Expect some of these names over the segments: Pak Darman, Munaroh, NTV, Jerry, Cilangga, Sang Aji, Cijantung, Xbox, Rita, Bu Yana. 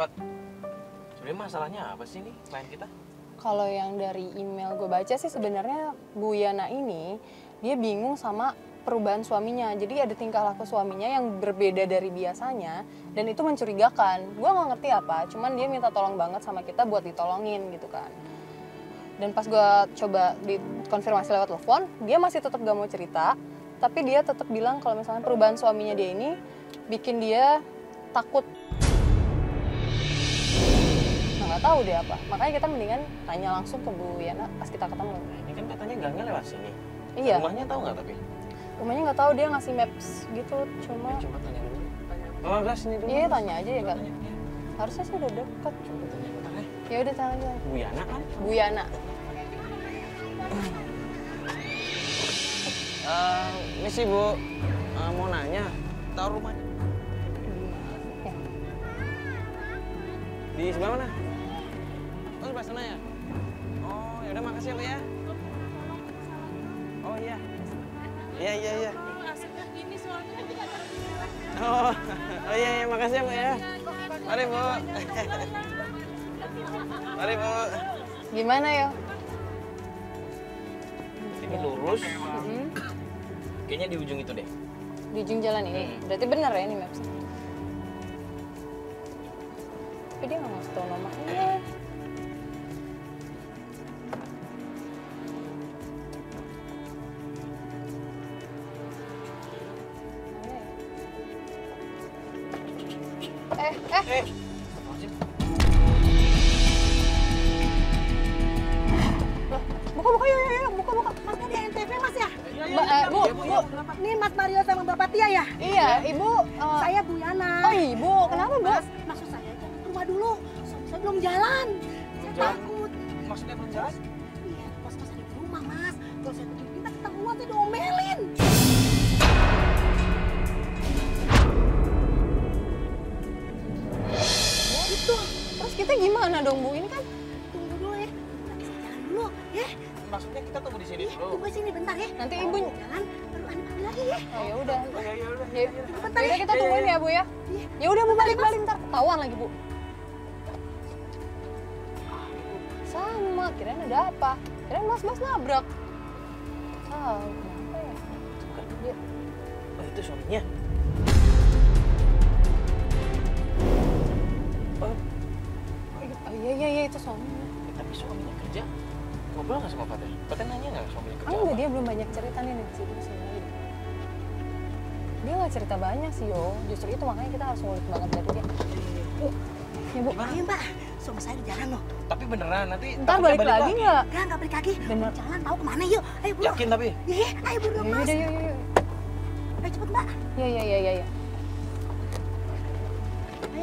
cepat. Sebenarnya masalahnya apa sih nih klien kita? Kalau yang dari email gue baca sih sebenarnya Bu Yana ini dia bingung sama perubahan suaminya. Jadi ada tingkah laku suaminya yang berbeda dari biasanya dan itu mencurigakan. Gue nggak ngerti apa, cuman dia minta tolong banget sama kita buat ditolongin gitu kan. Dan pas gue coba dikonfirmasi lewat telepon, dia masih tetap gak mau cerita. Tapi dia tetap bilang kalau misalnya perubahan suaminya dia ini bikin dia takut. Nah, gak tahu deh apa. Makanya kita mendingan tanya langsung ke Bu Yana pas kita ketemu. Nah, ini kan katanya gangnya lewat sini. Iya. Rumahnya tahu nggak tapi? Rumahnya nggak tahu, dia ngasih maps gitu. Cuma. Coba tanya dulu. Oh, enggak sini dulu. Iya, tanya aja ya, Kak. Harusnya sih udah dekat. Coba tanya bentar ya. Ya udah tanya aja. Bu Yana kan? Bu Yana. Ini sih Bu, mau nanya, tahu rumahnya? Ya. Di sebelah mana? Oh, sebelah sana ya? Oh, yaudah makasih ya. Oh iya. Iya. Oh iya, makasih ya Bu ya. Mari Bu. Mari Bu. Gimana ya? Ini lurus. Kayaknya di ujung itu deh. Di ujung jalan ini? Berarti benar ya ini maps-nya? Tapi dia nggak ngasih tau nomornya. Loh, buka. Masnya di NTV Mas ya? Bu. Ini Mas Mario sama Bapak Tia ya? Iya, Ibu. Saya Bu Yana. Oh, Ibu. Kenapa, Bu? Maksud saya jangan ke rumah dulu. Saya belum jalan. Saya takut. Maksudnya belum jalan? Iya, Mas ada di rumah, Mas. Kalau saya pergi kita ketahuan, saya diomelin. Terus kita gimana dong, Bu? Ini kan tunggu dulu ya. Kita jalan dulu ya. Maksudnya kita tunggu di sini dulu. Tunggu di sini bentar ya. Nanti Ibu jalan baru anak lagi ya. Oh, ya udah. Bentar ya. Kita tungguin ya, Bu ya. Ya udah, Bu balik ntar ketahuan lagi, Bu. Sama, kirain ada apa? Kirain Mas nabrak. Oh, kenapa ya? Bukan dia. Oh, itu suaminya. Iya, itu suaminya. Tapi suaminya kerja, ngobrol nggak sama Pak Darman? Pak Darman nanya nggak suaminya kerja? Enggak, dia belum banyak cerita nih di sini. Dia nggak cerita banyak sih, yo. Justru itu makanya kita harus ngulik banget dari dia. Ya, Bu. Gimana? Iya, Mbak. Suami saya di jalan loh. Tapi beneran, nanti... Ntar balik lagi nggak? Nggak balik lagi. Bener. Jalan tahu kemana, yuk. Ayo, Bu. Yakin tapi? Iya, ayo, Bu. Mas. Iya. Ayo, cepet, Mbak. Iya. Ayo,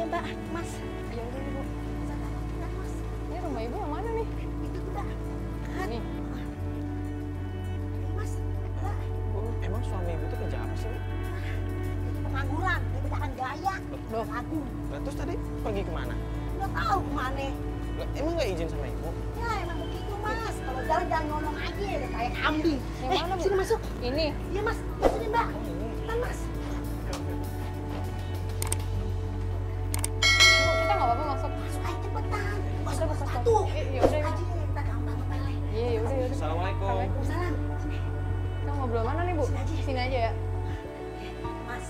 Mbak. Mas. Mbak Ibu yang mana nih? Itu kita. Ini. Mas, Mbak. Emang suami Ibu itu kerja apa sih? Pengangguran, kebetulan gaya. Loh, aku. Nah, terus tadi pergi kemana? Nggak tahu kemana. Loh, emang nggak izin sama Ibu? Ya, emang begitu, Mas. Kalau jalan-jalan ngomong aja, udah kayak kambing. Sini masuk. Ini. Iya, Mas. Sini, Mbak. Ini, Mas. Sini aja ya. Mas.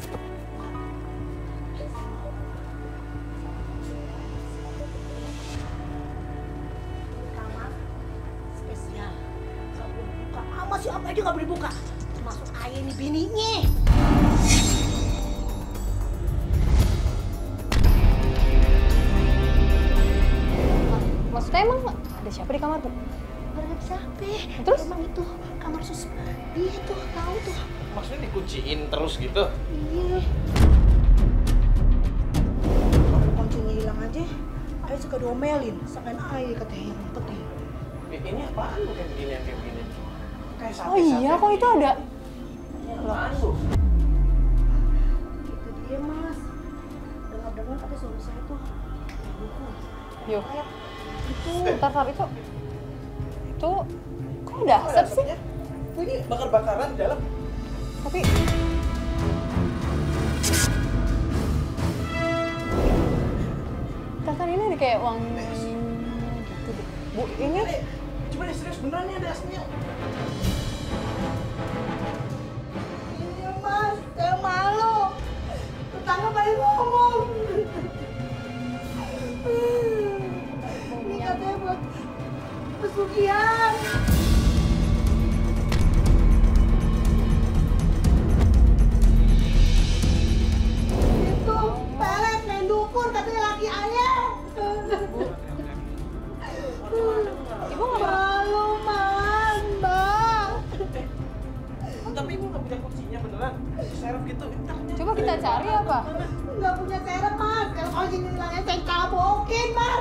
Kamar spesial. Kalau belum buka, sama siapa aja nggak boleh buka. Termasuk ayah ini bininya. Maksudnya emang ada siapa di kamar, Bu? Ada siapa? Terus? Emang itu kamar sus. Iya tuh, tahu tuh. Maksudnya dikunciin terus gitu? Iya. Kalau kuncinya hilang aja, ayah suka diomelin. Sampai ayah ketehin. Ini apaan bukan begini yang kayak begini? Kayak sate-sate. Oh iya, kok itu ada? Apaan tuh? Itu dia, Mas. Dengar-dengar kata suami saya tuh. Yuk. Itu. Bentar, itu. Itu. Kok udah asap sih? Ini bakar-bakaran di dalam. Tapi... Tata kayak uang gitu. Bu, ini cuma serius beneran nih ada aslinya. Iya Mas, saya malu. Tetangga paling ngomong. Ini katanya buat pesugihan. Coba kita cari apa? Nggak punya serep, Mas. Kalau ojek hilangnya saya kabokin, Mas.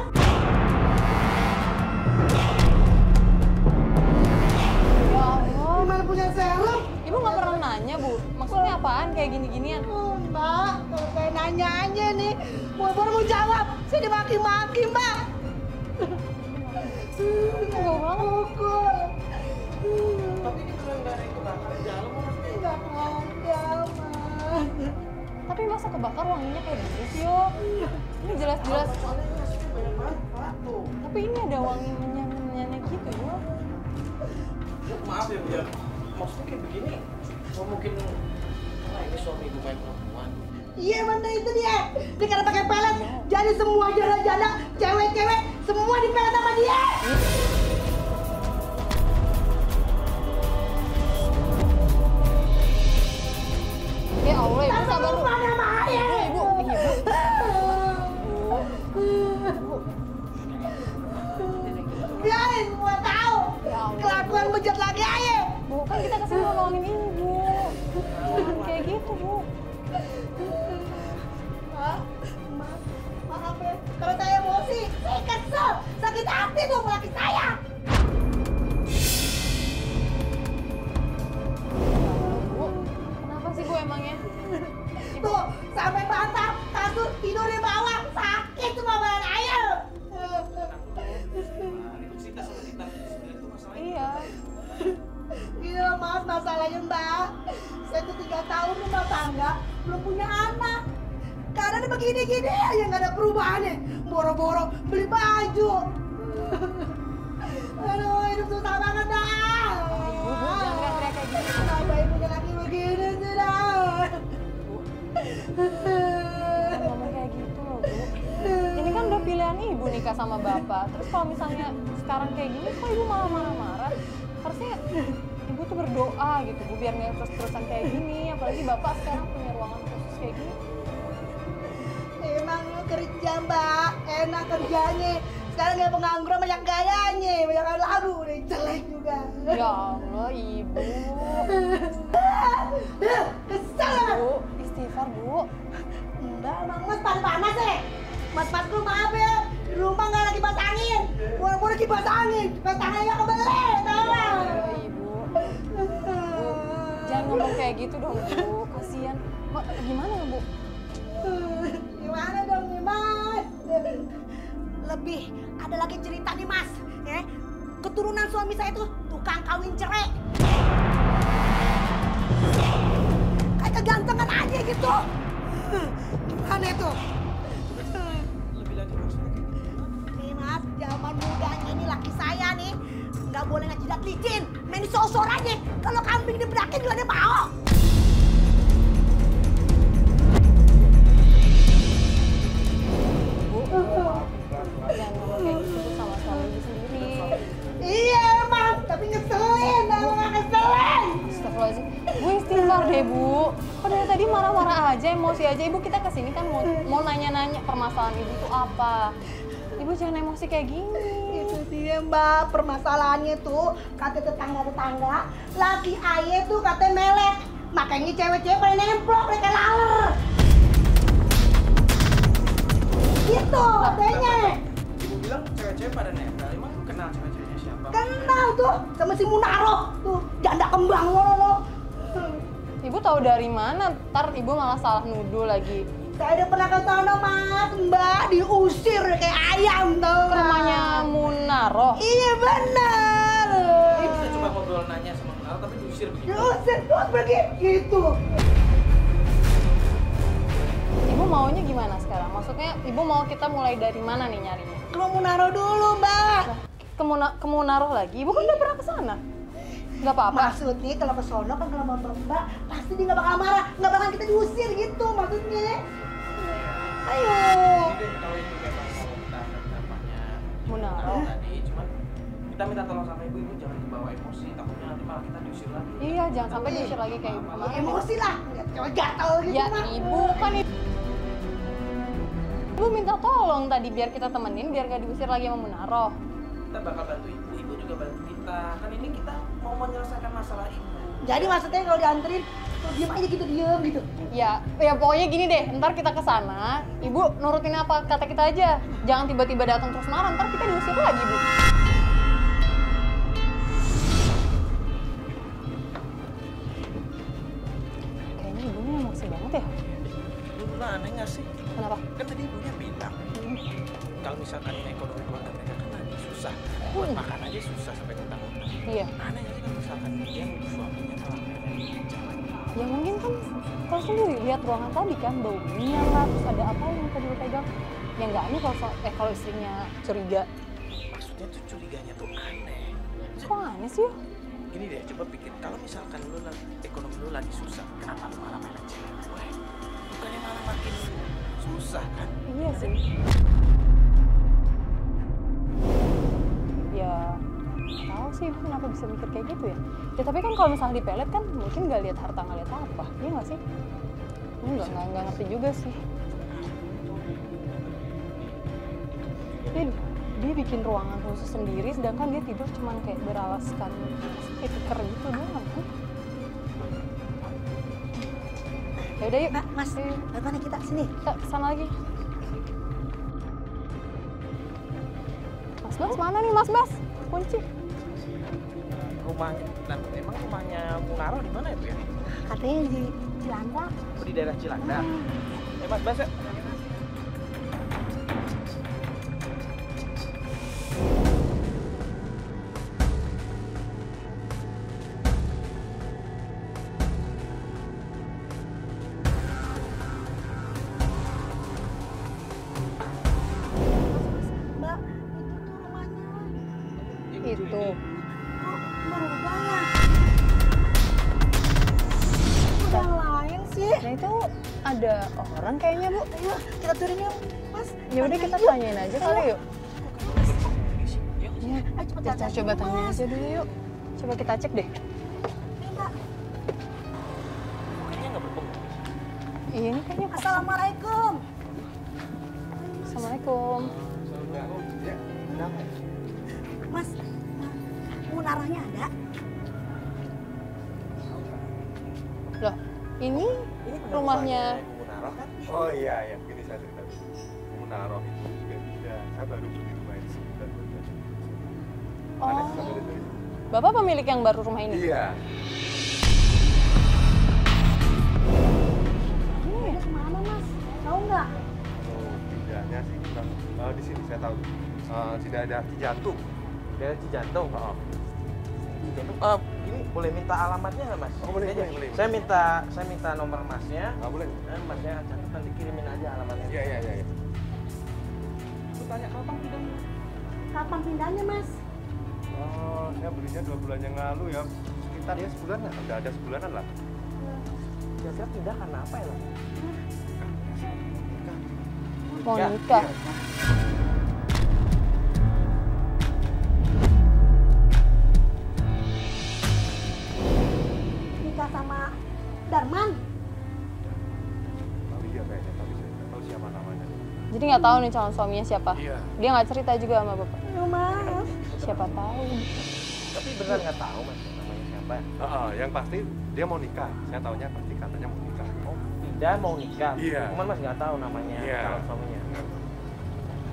Ya Allah, gimana punya serep? Ibu nggak pernah nanya, Bu. Maksudnya apaan kayak gini-ginian? Mbak, kalau saya nanya aja nih, baru mau jawab. Saya dimaki-maki, Mbak. Nggak banget. Tapi ini beneran nggak ada yang kebakar di dalam, Mas. Nggak ada. Tapi masa kebakar wanginya kayak gini sih, Yo? Ini jelas-jelas. Tapi ini ada wangi menyenyak gitu, Yo. Maaf ya, Bu. Maksudnya kayak begini, mungkin karena ini suami ibu kayak perempuan. Iya, bener itu dia. Dia karena pakai pelet, jadi semua janda-janda, cewek-cewek, semua dipelet sama dia. Ya Allah, ibu sabar. Ibu. Biarin, gua tahu. Kelakuan bejat lagi aja. Bu, kan kita kesini mau nolongin ini, Bu. Jangan kayak gitu, Bu. Maaf ya, kalau saya emosi, saya kesel. Sakit hati tuh laki saya. Bu emangnya tuh sampai bantal kasur tidur di bawah sakit semua badan air. Iya. Gini loh Mas masalahnya Mbak. Saya tuh 3 tahun rumah tangga belum punya anak. Keadaan begini-gini aja nggak ada perubahannya. Boro-boro beli baju. Aduh hidup susah banget dah. Ibu jangan teriak-teriak kayak gini. Kenapa ibunya lagi begini? Ngomong kayak gitu loh, Bu. Ini kan udah pilihan ibu nikah sama bapak. Terus kalau misalnya sekarang kayak gini, kok ibu malah marah-marah? Harusnya ibu tuh berdoa gitu, Bu, biar nggak terus-terusan kayak gini. Apalagi bapak sekarang punya ruangan khusus kayak gini. Emang lu kerja, Mbak. Enak kerjanya. Sekarang dia pengangguran banyak gayanya. Banyak lagu, udah jelek juga. Ya Allah, Ibu. Kesel, Bu. Istighfar, Bu. Enggak, emang Mas panas-panas ya. Mas-masku maaf ya, di rumah nggak lagi kipas angin. Murah-murah kipas angin, kipas anginnya kebeli, tau lah. Ibu, jangan ngomong kayak gitu dong, Bu. Kasian. Gimana ya, Bu? Gimana dong, Mas? Lebih ada lagi cerita nih, Mas. Ya, keturunan suami saya itu tukang kawin cerai. Gantengan aja gitu. Gimana itu? Lebih lanjut maksudnya kayak gimana? Nih Mas, zaman mudanya ini laki saya nih. Nggak boleh ngajilat licin. Main sosor aja. Kalau kambing dibedakin juga dia mau. Bu, jangan ngomong kayak gitu sama suami sendiri. Iya Mas, tapi ngeselin. Nggak ngeselin. Astagfirullahaladzim. Bu, istighfar deh, Bu. Kok dari tadi marah-marah aja, emosi aja. Ibu kita kesini kan mau nanya-nanya permasalahan ibu itu apa. Ibu jangan emosi kayak gini. Itu dia, Mbak. Permasalahannya tuh, kata tetangga-tetangga, laki ayah tuh katanya melek. Makanya cewek-cewek pada nemplok, mereka laler. Gitu, katanya. Ibu bilang cewek-cewek pada nemplok, emang lu kenal cewek-ceweknya siapa? Kenal tuh, sama si Munaroh. Tuh, janda kembang lo. Ibu tahu dari mana? Ntar ibu malah salah nuduh lagi. Saya udah pernah ke sana, Mas. Mbak diusir kayak ayam tau. Rumahnya Munaroh. Iya benar. Ibu saya coba ngobrol nanya sama Munaroh tapi diusir begitu. Diusir terus begitu. Ibu maunya gimana sekarang? Maksudnya ibu mau kita mulai dari mana nih nyarinya? Ke Munaroh dulu, Mbak. Ke Munaroh lagi? Ibu kan udah pernah ke sana. Nggak apa-apa. Maksudnya kalau ke sono kan kalau mau Mbak pasti dia nggak bakal marah, nggak bakal kita diusir gitu maksudnya. Ayo. Munaroh. Kita minta tolong sama ibu jangan kebawa emosi, takutnya nanti malah kita diusir lagi. Iya, jangan sampai diusir lagi kayak ibu. Emosi lah, nggak gatel gitu. Ya ibu kan ibu minta tolong tadi biar kita temenin, biar nggak diusir lagi sama Munaroh. Kita bakal bantu ibu, ibu juga bantu kita. Kan ini kita mau menyelesaikan masalah ibu. Jadi maksudnya kalau dianterin, kalau diem aja gitu, diem gitu. Ya, ya pokoknya gini deh, ntar kita kesana, ibu nurutin apa kata kita aja. Jangan tiba-tiba datang terus marah, ntar kita diusir lagi, Bu. Kayaknya ibunya emosi banget ya? Lu aneh nggak sih? Kenapa? Kan tadi ibunya bilang, kalau misalkan ini ekonomi keluarga mereka kan lagi susah. Buat makan aja susah sampai kentang-kentang. Iya. Aneh nggak sih kalau misalkan dia suaminya malah mereka jalan? Ya mungkin kan kalau sendiri lihat ruangan tadi kan bau minyak lah, terus ada apa yang tadi lu pegang? Ya nggak aneh kalau kalau istrinya curiga. Maksudnya tuh curiganya tuh aneh. Kok aneh sih? Gini deh, coba pikir kalau misalkan lu ekonomi lu lagi susah, kenapa lu malah makan cewek gue? Bukannya malah makin susah kan? Iya sih. Ya, nggak tahu sih ibu kenapa bisa mikir kayak gitu ya. Ya tapi kan kalau misalnya dipelet kan mungkin nggak lihat harta, nggak lihat apa. Iya nggak sih? Nggak ngerti juga sih. Dia bikin ruangan khusus sendiri, sedangkan dia tidur cuman kayak beralaskan kayak tikar gitu doang. Ya udah yuk. Mas, mana kita? Sini. Kita kesana lagi. Mas mana nih Mas? Kunci. Rumahnya, emang rumahnya Munaroh di mana itu ya? Katanya di Cilangga. Oh, di daerah Cilangga. Mas. Ya. Coba tanya aja dulu yuk. Coba kita cek deh. Kayaknya nggak berpengaruh. Iya ini kayaknya. Assalamualaikum. Assalamualaikum. Mas, Munarohnya ada? Loh, ini rumahnya Munaroh kan? Oh iya, begini saya cerita. Munaroh itu juga tidak. Saya baru beli rumah di sini. Oh, Bapak pemilik yang baru rumah ini? Iya. Ini ada kemana Mas? Tahu nggak? Oh, tidaknya sih kita di sini saya tahu. Tidak ada Cijantung. Tidak ada Cijantung? Oh. Cijantung. Ini boleh minta alamatnya nggak Mas? Oh, boleh. Saya minta nomor Masnya. Nggak boleh. Masnya catat nanti kirimin aja alamatnya. Iya. Aku tanya kapan pindahnya? Kapan pindahnya Mas? Oh, saya belinya 2 bulan yang lalu ya. Sekitar ya sebulan lah, udah ada sebulanan lah. Jaga pindah karena apa ya? Mau nikah. Nikah sama Darman. Tapi dia kayaknya nggak tahu siapa namanya. Jadi nggak tahu nih calon suaminya siapa. Iya. Dia nggak cerita juga sama Bapak. Mas. Siapa tahu. Tapi benar nggak tahu Mas namanya siapa. Yang pasti dia mau nikah. Saya tahunya pasti katanya mau nikah. Oh, tidak mau nikah. Iya. Cuman Mas nggak tahu namanya calon suaminya.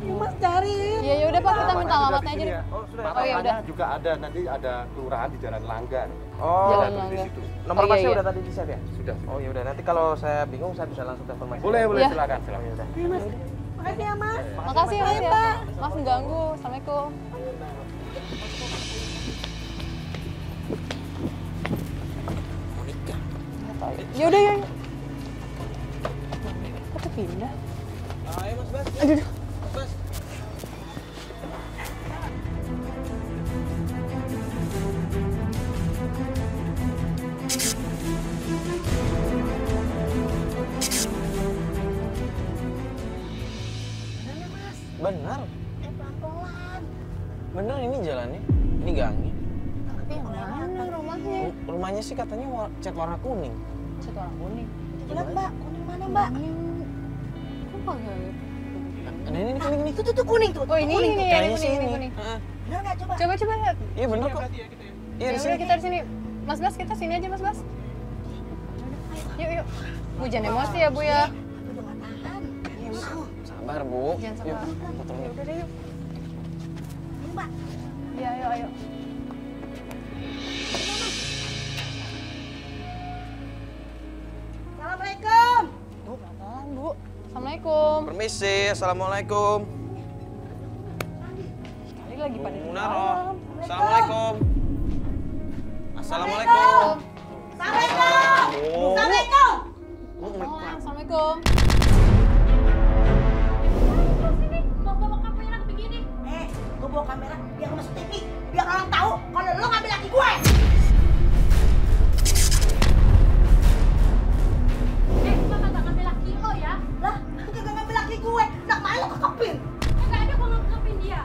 Mas cari. Ya udah Pak, kita minta alamatnya aja. Oh, sudah. Alamatnya juga ada. Nanti ada kelurahan di Jalan Langgar. Oh, Jalan Langgar. Nomor Masnya udah tadi di-save ya? Sudah. Oh, ya udah. Nanti kalau saya bingung saya bisa langsung telepon Mas. Boleh, silakan. Iya, Mas. Makasih ya Mas. Makasih ya Pak. Mas mengganggu. Assalamualaikum. Monika. Ya udah ya. Kok pindah? Bener ini jalannya, ini gangnya. Tapi yang mana rumahnya? Rumahnya sih katanya cat warna kuning. Cat warna kuning? Lihat Mbak, kuning mana Mbak? Kuning... Apa ya? Nah ini kuning nih. Tuh kuning tuh. Oh ini nih, kayaknya sih ini. Bener nggak coba? Coba lihat. Iya bener kok. Iya kita di sini. Mas Bas, kita sini aja Mas Bas. Yuk. Bu jangan emosi ya Bu ya. Sabar Bu. Jangan sabar. Udah deh yuk. Mbak. Iya, ayo. Assalamualaikum. Bu, apaan, Bu? Assalamualaikum. Permisi, Assalamualaikum. Kali lagi pada Munaroh. Assalamualaikum. Assalamualaikum. Assalamualaikum. Assalamualaikum. Assalamualaikum. Gue bawa kamera biar masuk TV, biar orang tahu kalau lo ngambil laki gue. Gue gak ngambil laki lo ya. Lah, gue gak ngambil laki gue. Nak main lo kekepin. Gak ada gue ngekepin dia.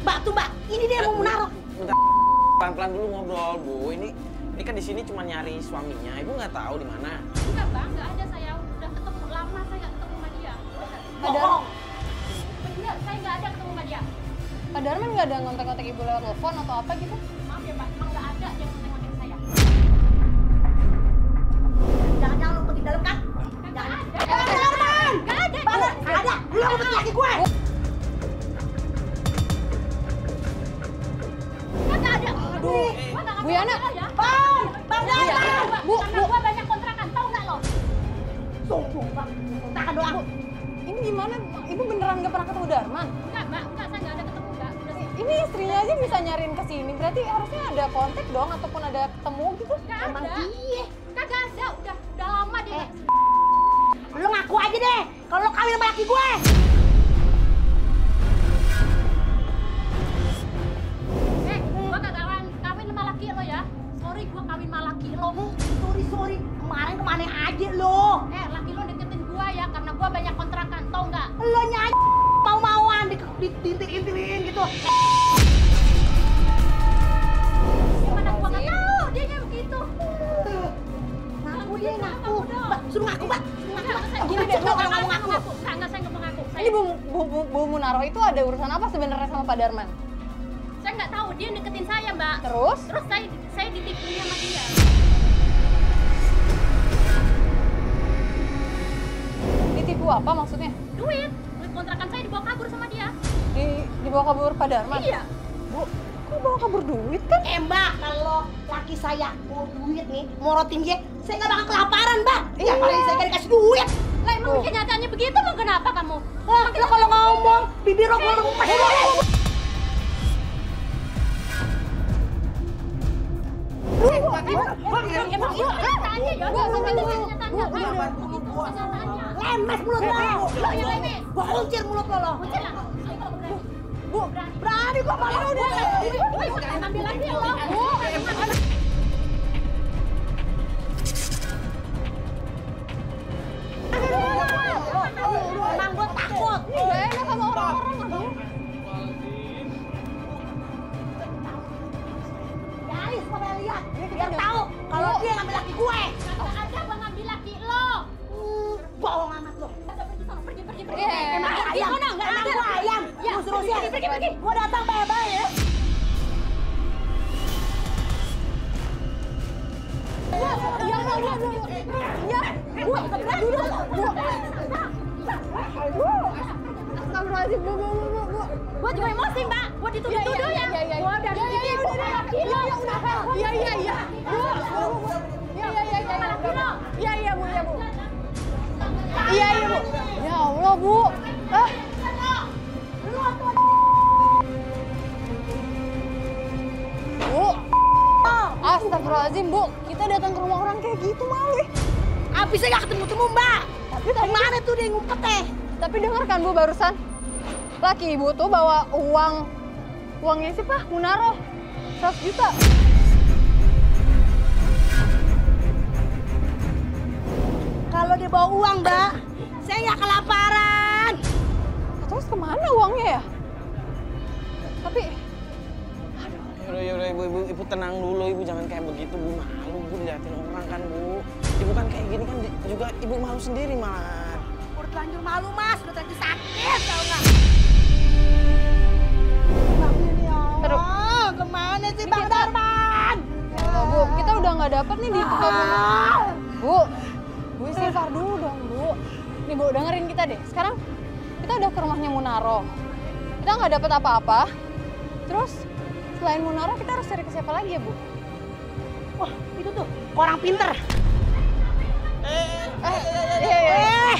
Mbak tuh mbak, ini dia mau menaruh. Bentar, pelan-pelan dulu ngobrol Bu. Ini kan di sini cuma nyari suaminya. Ibu nggak tahu di mana. Enggak bang, nggak ada saya. Udah ketemu lama saya nggak ketemu sama dia. Bohong. Bener, saya nggak ada ketemu sama dia. Pak Darman nggak ada ngontek-ngontek ibu lewat telepon atau apa gitu? Maaf ya Pak, emang nggak ada yang ngontek-ngontek saya. Jangan-jangan lo pergi dalam kan? Nggak ada. Darman! Nggak ada. Banget, nggak ada. Lu yang ngomongin laki gue. Nggak ada. Aduh. Bu Yana. Bang Darman! Bu, karena gue banyak kontrakan, tau nggak lo? Sombong Bang, kontrakan doang. Ini gimana? Ibu beneran nggak pernah ketemu Darman? Enggak Mbak, saya nggak ada ketemu. Ini istrinya aja bisa nyariin ke sini, berarti harusnya ada kontak dong ataupun ada ketemu gitu. Emang iya. Kagak ada, udah lama deh. Lu ngaku aja deh, kalau lo kawin sama laki gue. Gua kagak kawin sama laki lo ya. Sorry, gua kawin sama laki lo. Sorry. Kemarin kemana aja lo. Laki lo deketin gua ya, karena gua banyak kontrakan, tau nggak? Lo nyanyi mau-mauan diintir-intirin gitu. Gimana gua nggak tahu dia kayak begitu. Ngaku. Mbak, suruh ngaku, Mbak. Gini deh, kalau kamu ngaku. Enggak, saya nggak mau ngaku. Ini Bu Munaroh itu ada urusan apa sebenarnya sama Pak Darman? Saya nggak tahu, dia deketin saya, Mbak. Terus saya ditipunya sama dia. Ditipu apa maksudnya? Duit. Kontrakan saya dibawa kabur sama dia. Dibawa kabur Pak Darman? Iya. Bu, kok bawa kabur duit kan? Mbak, kalau laki saya bawa duit nih, morotin dia, saya nggak bakal kelaparan, Mbak. Iya, paling saya nggak dikasih duit. Lah, emang kenyataannya begitu, mau kenapa kamu? Wah, lo kalau ngomong, bibir lo kalau ngomong. Lemes mulut lo. Lo yang lemes. Gua kuncir mulut lo. Kuncir lah. Bu, berani gua malu deh. Ambil lagi lo. Emang gua takut. Gak enak sama orang-orang lo. Garis gua pengen lihat. Biar tahu kalau dia yang ambil laki gue. Gak ada gua ngambil laki lo. Bohong amat lo. Pergi. Emang ayam. Enggak ada lo ayam. Pergi. Gua datang bayar ya. Ya. Gua keberat dulu. Astagfirullahaladzim, Bu. Gua juga emosi, Mbak. Gua dituduh-tuduh ya. Gua udah ditipu sama laki lo. Iya. Bu. Sama laki lo. Iya, Bu. Iya, Bu. Ya Allah, Bu. Bu. Astagfirullahaladzim, Bu. Kita datang ke rumah orang kayak gitu malu. Abisnya nggak ketemu-temu, Mbak. Tapi kemana tuh dia ngumpet teh? Tapi dengarkan, Bu, barusan. Laki ibu tuh bawa uangnya sih, Pak, Munaroh. 100 juta. Kalau dia bawa uang, Mbak, saya nggak kelaparan. Terus kemana uangnya ya? tapi... Aduh. Yaudah, ibu tenang dulu, ibu jangan kayak begitu, bu malu, bu dilihatin orang kan, bu. Ibu kan kayak gini kan juga ibu malu sendiri malah. Udah terlanjur malu, mas, udah terlanjur sakit, tau nggak? Kemana sih Bang Darman? Ya Allah, bu, kita udah nggak dapet nih di Bu istighfar dulu dong, Bu. Nih, Bu, dengerin kita deh. Sekarang kita udah ke rumahnya Munaroh. Kita nggak dapet apa-apa. Terus, selain Munaroh, kita harus cari ke siapa lagi ya, Bu? Wah, itu tuh, orang pinter. Iya.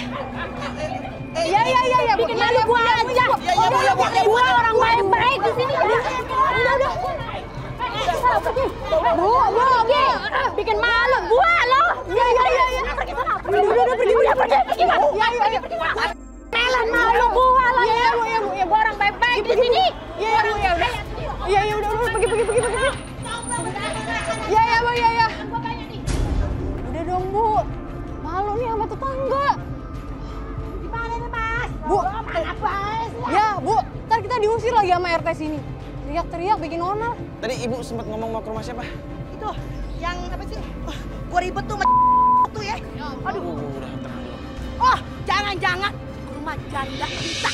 Bikin malu gua aja. Iya, gua orang baik-baik di sini. Udah. Bu, bikin malu gua loh. Iya. Pergi. Melan malu gua loh. Iya, gua orang baik-baik di sini. Iya, udah. Pergi. Iya. Udah dong, Bu. Malu nih sama tetangga. Gimana nih, Mas? Bu, ya, Bu. Ntar kita diusir lagi sama RT sini. Teriak-teriak bikin onar. Tadi Ibu sempat ngomong mau ke rumah siapa? Itu, yang apa sih? Gua ribet tuh sama tuh ya. Aduh. Udah tenang dulu. Oh, jangan-jangan ke rumah janda Rita.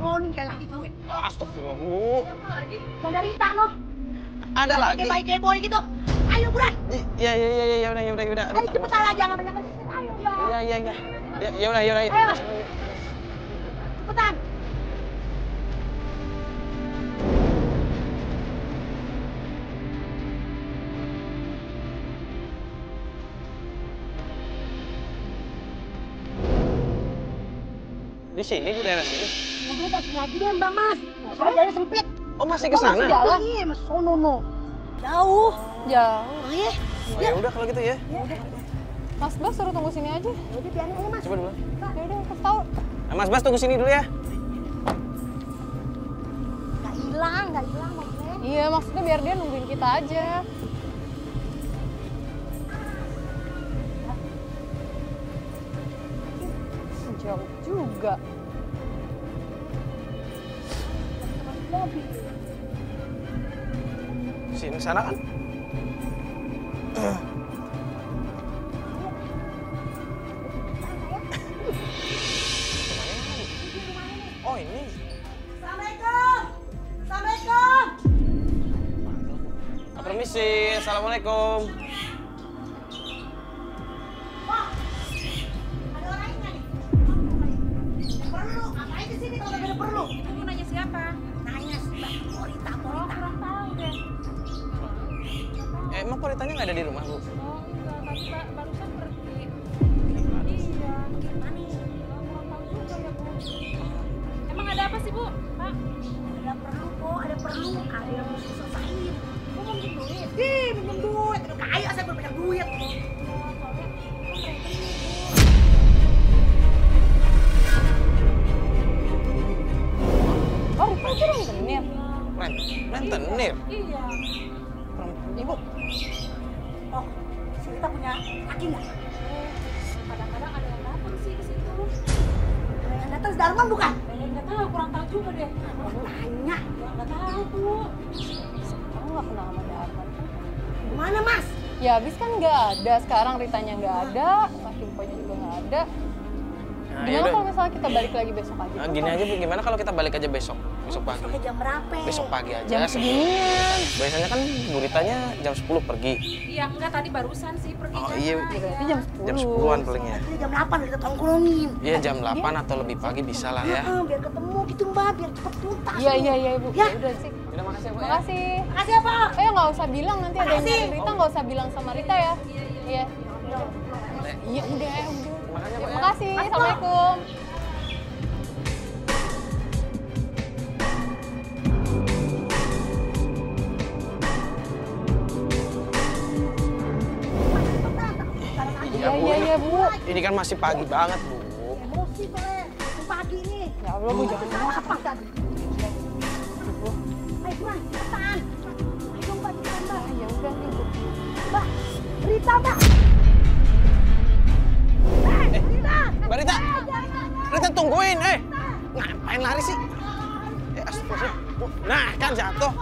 Ngomong kayak laki gue. Astagfirullah, Bu. Janda Rita loh. Ada lagi. Kayak playboy gitu. Ayo, buruan. Ya udah. Ayo cepetan lah, jangan banyak-banyak. Ayo, ya. Iya. Ya udah. Ayo, Mas. Cepetan. Di sini, di daerah sini. Mobil tak lagi deh, Mbak Mas. Soalnya sempit. Oh, masih ke sana? Iya, Mas. Sono. Jauh. Ya udah kalau gitu ya. Mas Bas suruh tunggu sini aja. Jadi biarin aja, Mas. Coba dulu. Ya udah, kasih tahu. Mas Bas tunggu sini dulu ya. Nggak hilang mobilnya. Iya, maksudnya biar dia nungguin kita aja. Jauh juga. Sini sana kan? Oh ini. Assalamualaikum. Permisi, assalamualaikum. Emang Politanya nggak ada di rumah, Bu? Oh, enggak. Tadi barusan pergi. Iya. Gimana nih? Kurang tahu juga ya, Bu. Emang ada apa sih, Bu? Pak? Ada perlu. Ada yang mesti selesain. Bu, mau minjem duit? Ih, minjem duit. Aduh, kayu asal gue pegang duit. Oh, Rita itu rentenir? Rentenir? Iya. Ibu. Oh, si Rita punya laki nggak? Kadang-kadang ada yang datang sih ke situ. Ada yang datang si Darman bukan? Nggak tahu, kurang tahu juga deh. Tanya. Nggak tahu, Bu. Kamu nggak kenal sama Darman? Gimana, Mas? Ya habis kan nggak ada. Sekarang Ritanya nggak ada, laki rupanya juga nggak ada. Gimana kalau misalnya kita balik lagi besok aja? Gini aja, Bu. Gimana kalau kita balik aja besok? Besok pagi. Besok jam berapa? Besok pagi aja. Jam seginian. Biasanya kan Bu Ritanya jam 10 pergi. Iya, enggak. Tadi barusan sih pergi. Oh iya, berarti jam 10. Jam 10-an palingnya. Jadi jam 8 kita tongkrongin. Iya, jam 8 atau lebih pagi bisa lah ya. Biar ketemu gitu, Mbak. Biar cepet tuntas. Iya, Ibu. Ya udah sih. Terima kasih, Bu. Makasih, Pak. Eh, nggak usah bilang nanti ada yang Rita. Nggak usah bilang sama Rita ya. Iya. Iya, udah. Terima kasih. Assalamualaikum. Iya, Bu. Ini kan masih pagi banget, Bu. Emosi soalnya. Pagi ini. Ya Allah, Bu, jangan apa-apa. Ayo, Bu. Cepetan. Ayo, Mbak, cepetan. Ya udah, Bu. Mbak, Rita, Mbak. Mbak Rita! Mbak Rita! Rita! tungguin, eh. Ngapain lari sih? Eh, astagfirullah. Nah, kan jatuh.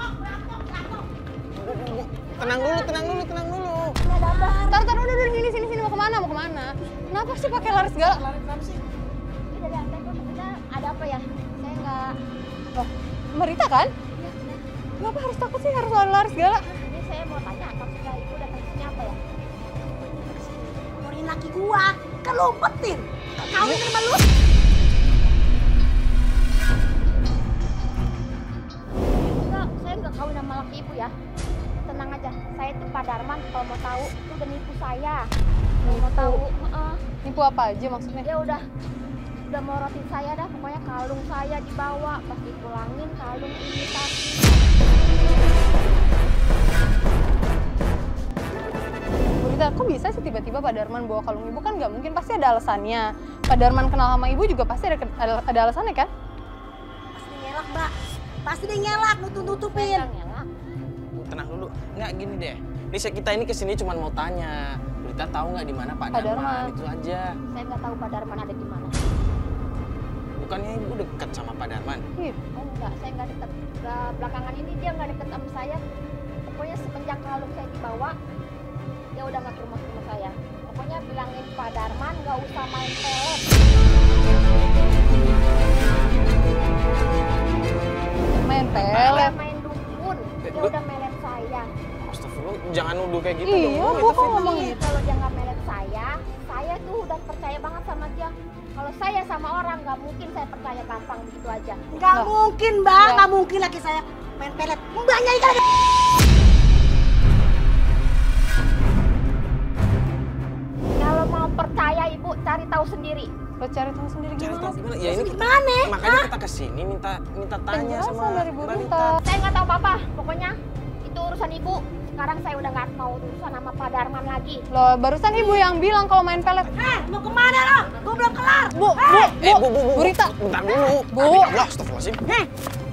Tenang dulu. Taruh, sini, mau kemana? Kenapa sih pakai lari segala? Lari kenapa sih? Ini dari atas, ada apa ya? Saya nggak... Oh, Mbak Rita kan? Iya, benar. Kenapa harus takut sih, harus lari segala? Ini saya mau tanya, atau setelah ibu datang sini apa ya? Ngomongin laki gua, kan lu umpetin. Kawin sama lu. Saya nggak kawin sama laki ibu ya. Tenang aja, saya tuh Pak Darman, kalau mau tahu itu udah nipu saya. Kalau mau tahu, nipu apa aja maksudnya? Ya udah morotin saya dah, pokoknya kalung saya dibawa, pas dipulangin kalung ini tas. Bu Rita, kok bisa sih tiba-tiba Pak Darman bawa kalung ibu? Kan nggak mungkin, pasti ada alasannya. Pak Darman kenal sama ibu juga pasti ada alasannya kan? Pasti nyelak, Mbak. Pasti dia nyelak, nutup-nutupin. Tenang dulu, nggak gini deh. Lisa kita ini kesini cuma mau tanya. Kita tahu nggak di mana Pak Darman? Itu aja. Saya nggak tahu Pak Darman ada di mana. Bukannya ibu dekat sama Pak Darman? Iya. Oh enggak, saya nggak dekat. Belakangan ini dia nggak dekat sama saya. Pokoknya semenjak kalung saya dibawa, dia udah nggak ke rumah saya. Pokoknya bilangin Pak Darman nggak usah main pelet. Main pelet? Main dukun. Dia udah melet saya. Astagfirullah, jangan nuduh kayak gitu dong. Iya, Bu, kok ngomong gitu? Kalau dia nggak melet saya tuh udah percaya banget sama dia. Kalau saya sama orang, nggak mungkin saya percaya gampang begitu aja. Nggak mungkin, Mbak. Nggak mungkin laki saya main pelet. Mbaknya ikan lagi. Kalau mau percaya, Ibu, cari tahu sendiri. Lo cari tahu sendiri gimana? Cari tahu gimana? Ya ini gimana? Makanya kita kesini minta tanya sama Mbak Rita. Saya nggak tahu apa-apa, pokoknya itu urusan Ibu. Sekarang saya udah nggak mau urusan sama Pak Darman lagi. Loh, barusan Ibu yang bilang kalau main pelet. Eh, mau kemana lo? Gue belum kelar. Bu Rita. Bentar dulu. Bu. Astagfirullahaladzim. Eh,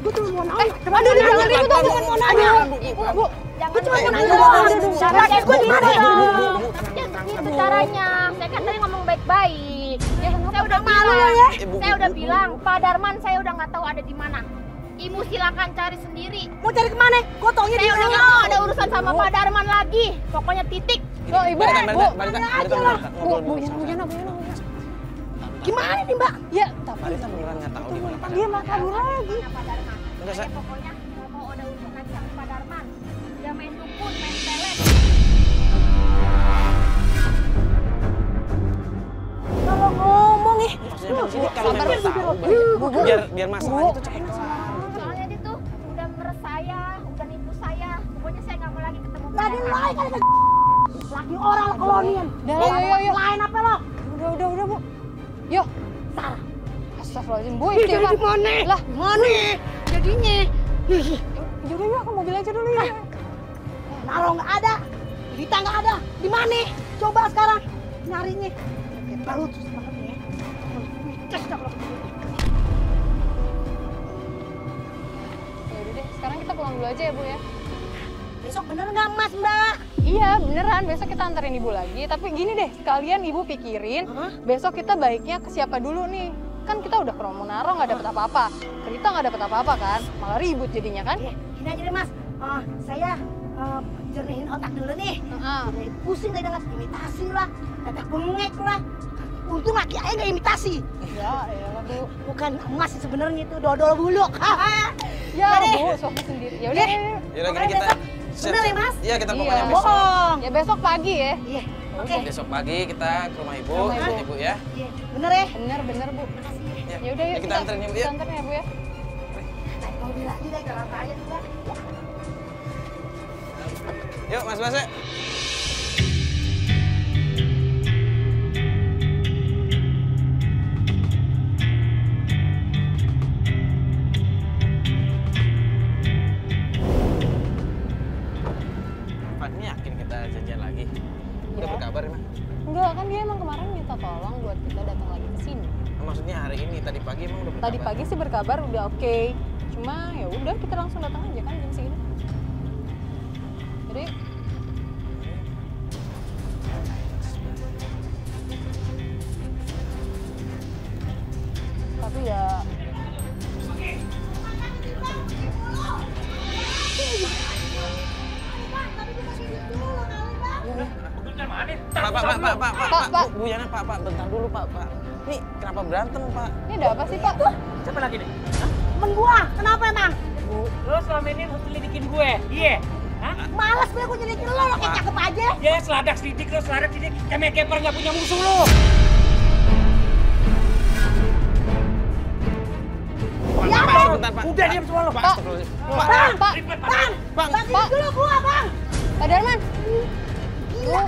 gue cuma mau nanya. Aduh, jangan itu dong. Gue cuma mau nanya. Bu, gue cuma mau nanya. Caranya gue gimana dong? Ya begitu caranya. Saya kan tadi ngomong baik-baik. Saya udah malu ya. Saya udah bilang, Pak Darman saya udah nggak tahu ada di mana. Ibu silakan cari sendiri. Mau cari kemana? Gue taunya di sana. Saya udah ada urusan sama Pak Darman lagi. Pokoknya titik. Loh, Ibu. Bu Yana. Gimana nih, Mbak? Ya, tapi Mbak Rita beneran nggak tahu di mana Pak Darman. Dia makan dulu lagi. Pokoknya nggak mau ada urusan lagi sama Pak Darman. Dia main dukun, main pelet. Kalau ngomong nih. Kalau memang tahu, biar masalahnya itu cepat selesai. Lagi orang kolonial. Lain apa lo? Udah Bu. Yo, Sarah. Astagfirullahaladzim, Bu. Ini jadi mana? Lah, mana? Jadinya. Yaudah yuk, aku mobil aja dulu ya. Naro nggak ada, Rita nggak ada. Di mana? Coba sekarang nyarinya. Baru tuh semangat nih. Cek dah kalau. Yaudah deh, sekarang kita pulang dulu aja ya Bu ya. Besok bener nggak Mas Mbak? Iya beneran, besok kita antarin Ibu lagi. Tapi gini deh, sekalian Ibu pikirin, besok kita baiknya ke siapa dulu nih? Kan kita udah ke Munaroh nggak dapet apa-apa, Rita nggak dapet apa-apa kan? Malah ribut jadinya kan? Gini aja deh Mas, saya jernihin otak dulu nih. Pusing tadi dengan imitasi lah, kata bengek lah. Untung laki ayah nggak imitasi. Ya, Bu. Bukan Mas sebenarnya itu dodol buluk. Ya Bu, suami sendiri. Yaudah, kita. Bener ya Mas? Iya, kita pokoknya besok. Bohong. Ya besok pagi ya? Iya. Oke. Besok pagi kita ke rumah Ibu, ya? Iya. Bener ya? Bener Bu. Makasih ya. Yaudah yuk, kita anterin ya Bu ya. Kita anterin ya Bu ya. Naik mobil lagi deh, jalan raya juga. Yuk Mas Basek. Tadi pagi sih berkabar udah oke. Cuma ya udah kita langsung datang aja kan jam segini. Jadi tapi ya Pak, Bu Yana, Pak, bentar dulu, Pak. Ini kenapa berantem, Pak? Ini ada apa sih, Pak? Siapa lagi nih? Temen gua, kenapa emang? Lo selama ini selidikin gue? Iya? Males gue nyelidikin lo, lo kayak cakep aja. Ya, seladak selidik lo, Kayak keper nggak punya musuh lo. Pak, udah diam semua lo, Pak. Bang, dulu gua, Bang. Pak Darman. Gila.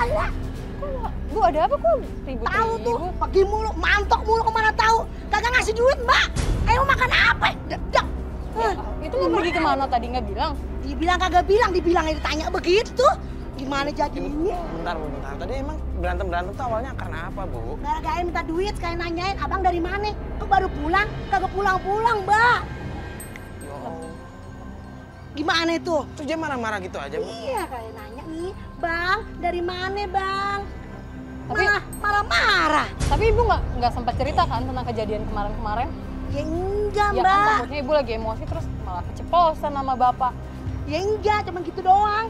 Bu, ada apa kok ribut? Tahu tuh, pergi mulu, mantok mulu kemana tahu. Kagak ngasih duit, Mbak. Ayo makan apa? Dedak. Itu mau pergi kemana tadi nggak bilang? Dibilang kagak bilang, dibilangnya ditanya begitu. Gimana jadinya? Bentar. Tadi emang berantem tuh awalnya karena apa, Bu? Gara-gara minta duit, sekali nanyain, abang dari mana? Kok baru pulang? Kagak pulang-pulang, Mbak. Gimana itu? Terus dia marah-marah gitu aja, Bu? Iya, kayak nanya nih, Bang, dari mana, Bang? Tapi marah-marah. Tapi Ibu nggak sempat cerita kan tentang kejadian kemarin-kemarin? Ya enggak, Mbak. Ya kan, takutnya Ibu lagi emosi terus malah keceplosan sama Bapak. Ya enggak, cuman gitu doang.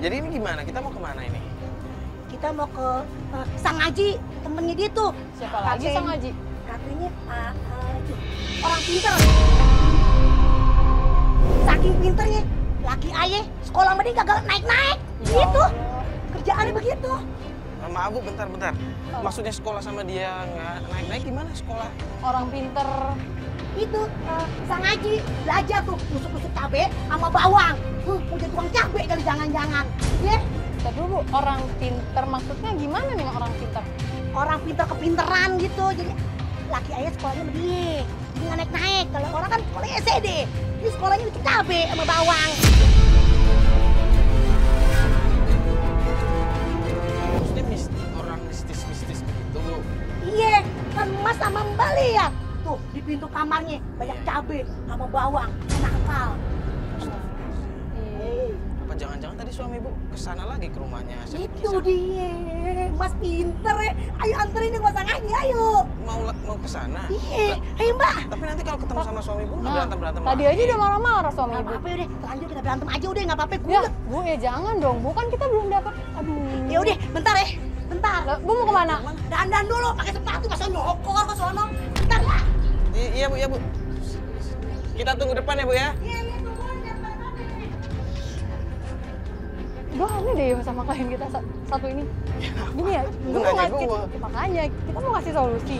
Jadi ini gimana? Kita mau kemana ini? Kita mau ke Sang Aji, temennya dia tuh. Siapa lagi Sang Aji? Katanya Pak Aji. Orang pinter. Saking pinternya, laki ayah sekolah sama dia gagal naik-naik. Gitu, kerjaannya begitu. Maaf Bu, bentar. Maksudnya sekolah sama dia nggak naik-naik gimana sekolah? Orang pinter. Itu Sang Aji belajar tuh tusuk-tusuk cabe sama bawang. Udah tukang cabe kali jangan-jangan. Ya, kita dulu orang pinter maksudnya gimana nih orang pinter? Orang pinter kepinteran gitu. Jadi laki ayah sekolahnya berdiri. Jadi nggak naik-naik. Kalau orang kan sekolahnya SD. Ini sekolahnya itu cabe sama bawang. Maksudnya orang mistis-mistis begitu. Iya, kan Mas sama Mbak lihat. Tuh, di pintu kamarnya banyak cabai sama bawang, nakal. Apa jangan-jangan tadi suami Ibu kesana lagi ke rumahnya? Itu dia, Mas pinter ya. Ayo anterin nih Mas Anggi, ayo. Mau kesana? Iya, ayo Mbak. Tapi nanti kalau ketemu sama suami Ibu nggak berantem-berantem. Tadi aja udah marah-marah suami Ibu. Apa udah, lanjut kita berantem aja udah nggak apa-apa. Ya, Bu ya jangan dong, Bu kan kita belum dapat. Aduh. Ya udah, bentar. Bu mau kemana? Dandan dulu, pakai sepatu, masukin nyokor ke sono. Bentar lah. Iya Bu, Kita tunggu depan ya Bu ya. Iya tunggu depan. Duh, aneh deh sama klien kita satu ini. Gini ya, makanya kita mau ngasih solusi.